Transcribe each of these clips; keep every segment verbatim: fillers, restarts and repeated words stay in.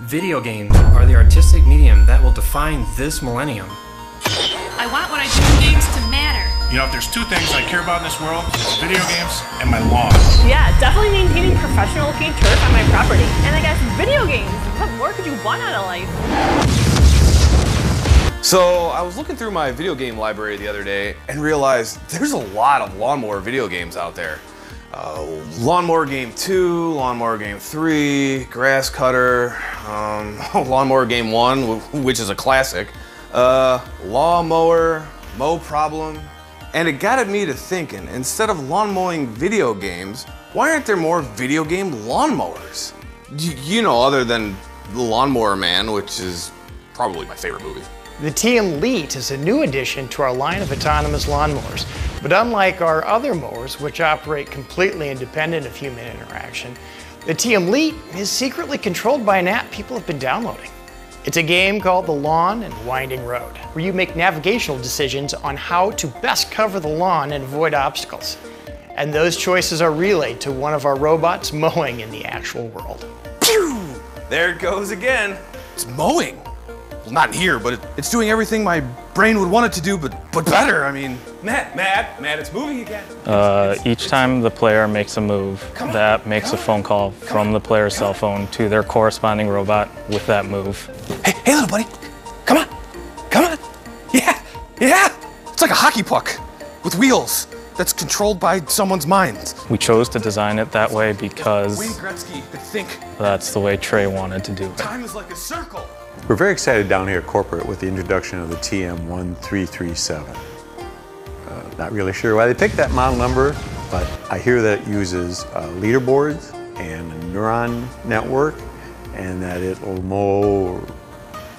Video games are the artistic medium that will define this millennium. I want what I do in games to matter. You know, if there's two things I care about in this world, it's video games and my lawn. Yeah, definitely maintaining professional looking turf on my property. And I guess video games, what more could you want out of life? So I was looking through my video game library the other day and realized there's a lot of lawnmower video games out there. Uh, Lawnmower Game two, Lawnmower Game three, Grass Cutter, um, Lawnmower Game one, which is a classic, uh, Lawnmower, Mow Problem. And it got me to thinking, instead of lawn mowing video games, why aren't there more video game lawnmowers? Y- you know, other than The Lawnmower Man, which is probably my favorite movie. The T M Elite is a new addition to our line of autonomous lawnmowers, but unlike our other mowers, which operate completely independent of human interaction, the T M Elite is secretly controlled by an app people have been downloading. It's a game called The Lawn and Winding Road, where you make navigational decisions on how to best cover the lawn and avoid obstacles. And those choices are relayed to one of our robots mowing in the actual world. There it goes again. It's mowing. Well, not here, but it, it's doing everything my brain would want it to do, but but better. I mean, Matt, Matt, Matt, it's moving again. Uh, each time the player makes a move, the app makes a phone call from the player's cell phone to their corresponding robot with that move. Hey, hey, little buddy, come on, come on, yeah, yeah. It's like a hockey puck with wheels that's controlled by someone's mind. We chose to design it that way because Wayne Gretzky, I think. That's the way Trey wanted to do it. Time is like a circle. We're very excited down here at corporate with the introduction of the T M one three three seven. Uh, not really sure why they picked that model number, but I hear that it uses uh, leaderboards and a neuron network, and that it'll mow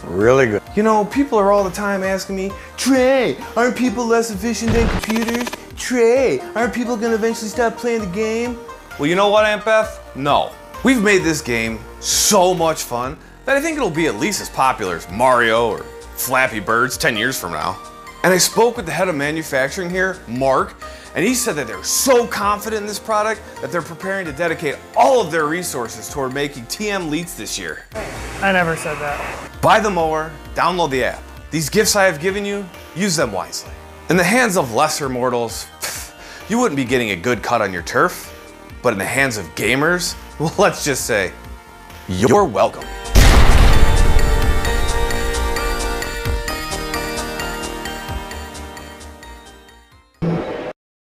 really good. You know, people are all the time asking me, Trey, aren't people less efficient than computers? Trey, aren't people gonna eventually stop playing the game? Well, you know what, Aunt Beth? No. We've made this game so much fun that I think it'll be at least as popular as Mario or Flappy Birds ten years from now. And I spoke with the head of manufacturing here, Mark, and he said that they're so confident in this product that they're preparing to dedicate all of their resources toward making T M Leads this year. I never said that. Buy the mower, download the app. These gifts I have given you, use them wisely. In the hands of lesser mortals, you wouldn't be getting a good cut on your turf, but in the hands of gamers, well, let's just say, you're welcome.